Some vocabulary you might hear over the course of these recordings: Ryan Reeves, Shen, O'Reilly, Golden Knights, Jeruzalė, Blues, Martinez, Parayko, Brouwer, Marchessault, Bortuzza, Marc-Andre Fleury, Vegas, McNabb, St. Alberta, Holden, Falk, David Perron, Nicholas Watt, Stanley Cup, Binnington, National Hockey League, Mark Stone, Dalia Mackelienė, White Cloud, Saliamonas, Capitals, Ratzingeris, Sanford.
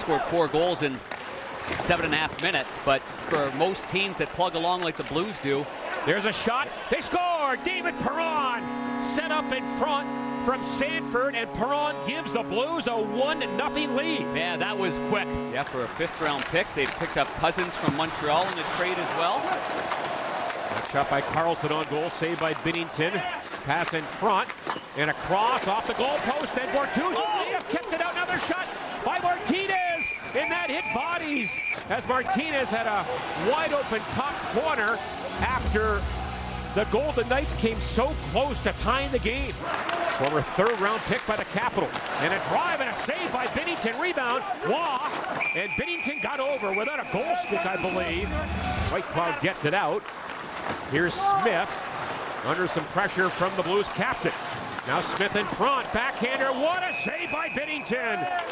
scored 4 goals in 7.5 minutes, but for most teams that plug along like the Blues do. There's a shot. They score! David Perron set up in front from Sanford, and Perron gives the Blues a 1-0 lead. Yeah, that was quick. Yeah, for a 5th-round pick, they picked up Cousins from Montreal in the trade as well. That shot by Carlson on goal, saved by Binnington. Pass in front, and a cross off the goal post, and Bortuzza may have kept it out. Another shot by Martinez, and that hit bodies as Martinez had a wide-open top corner after the Golden Knights came so close to tying the game. Former 3rd-round pick by the Capitals. And a drive and a save by Binnington. Rebound, Watt, and Binnington got over without a goal stick, I believe. White Cloud gets it out. Here's Smith under some pressure from the Blues captain. Now Smith in front, backhander. What a save by Binnington!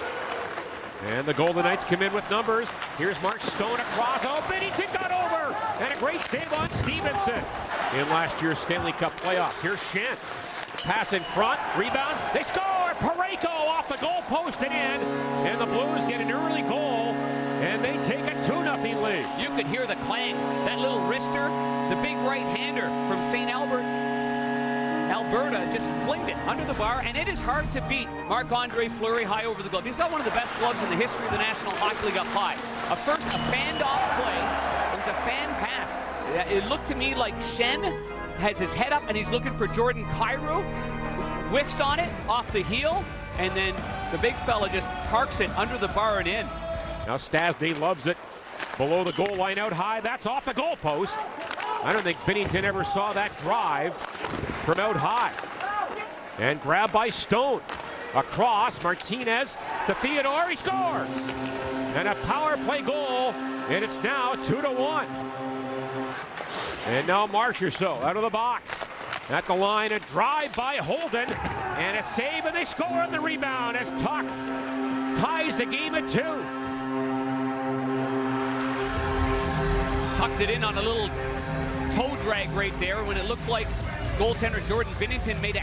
And the Golden Knights come in with numbers. Here's Mark Stone across. Oh, Binnington got over! And a great save on Stevenson in last year's Stanley Cup playoff. Here's Shen. Pass in front, rebound, they score! Parayko off the goal post and in, and the Blues get an early goal, and they take a 2-0 lead. You could hear the clang, that little wrister, the big right-hander from St. Alberta just flinged it under the bar, and it is hard to beat Marc-Andre Fleury high over the glove. He's got one of the best gloves in the history of the National Hockey League up high. A fanned-off play, it was a fan pass. It looked to me like Shen has his head up and he's looking for Jordan Cairo, whiffs on it off the heel, and then the big fella just parks it under the bar and in. Now Stasny loves it below the goal line out high. That's off the goal post. I don't think Binnington ever saw that drive from out high. And grabbed by Stone. Across, Martinez to Theodore, he scores! And a power play goal, and it's now 2-1. And now Marchessault out of the box. At the line, a drive by Holden, and a save, and they score on the rebound as Tuck ties the game at 2. Tucked it in on a little toe drag right there when it looked like goaltender Jordan Binnington might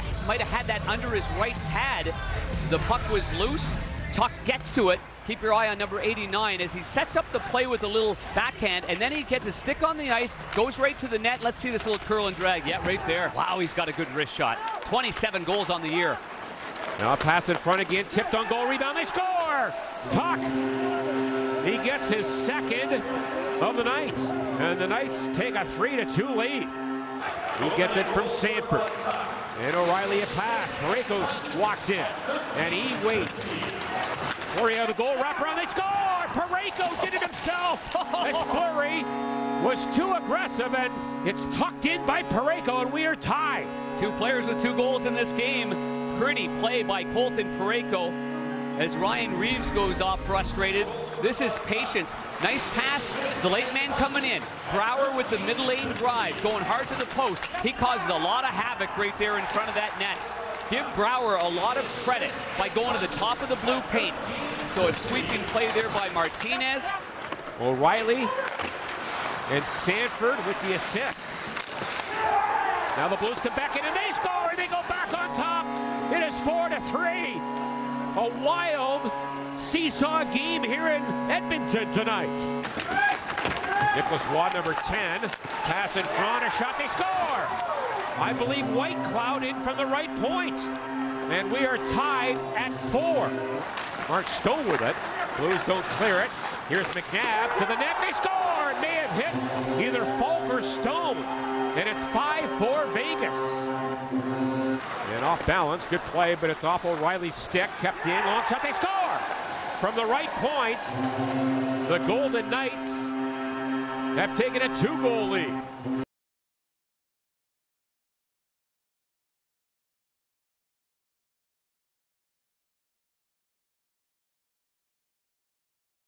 have had that under his right pad. The puck was loose. Tuck gets to it. Keep your eye on number 89 as he sets up the play with a little backhand, and then he gets a stick on the ice, goes right to the net. Let's see this little curl and drag. Yeah, right there. Wow, he's got a good wrist shot. 27 goals on the year. Now a pass in front again, tipped on goal, rebound, they score! Tuck, he gets his 2nd of the night, and the Knights take a 3-2 lead. He gets it from Sanford. And O'Reilly a pass. Parayko walks in. And he waits. Fleury out of the goal. Wrap around. They score! Parayko did it himself. This Fleury was too aggressive, and it's tucked in by Parayko, and we are tied. 2 players with 2 goals in this game. Pretty play by Colton Parayko as Ryan Reeves goes off frustrated. This is patience. Nice pass, the late man coming in. Brouwer with the middle lane drive, going hard to the post. He causes a lot of havoc right there in front of that net. Give Brouwer a lot of credit by going to the top of the blue paint. So a sweeping play there by Martinez. O'Reilly and Sanford with the assists. Now the Blues come back in and they score, and they go back on top. It is 4-3. A wild seesaw game here in Edmonton tonight. Nicholas Watt, number 10, pass in front, a shot, they score! I believe White Cloud in from the right point. And we are tied at 4. Mark Stone with it. Blues don't clear it. Here's McNabb to the net, they score! It may have hit either Falk or Stone. And it's 5-4 Vegas. And off balance, good play, but it's off O'Reilly's stick, kept in, long shot, they score! From the right point, the Golden Knights have taken a 2-goal lead.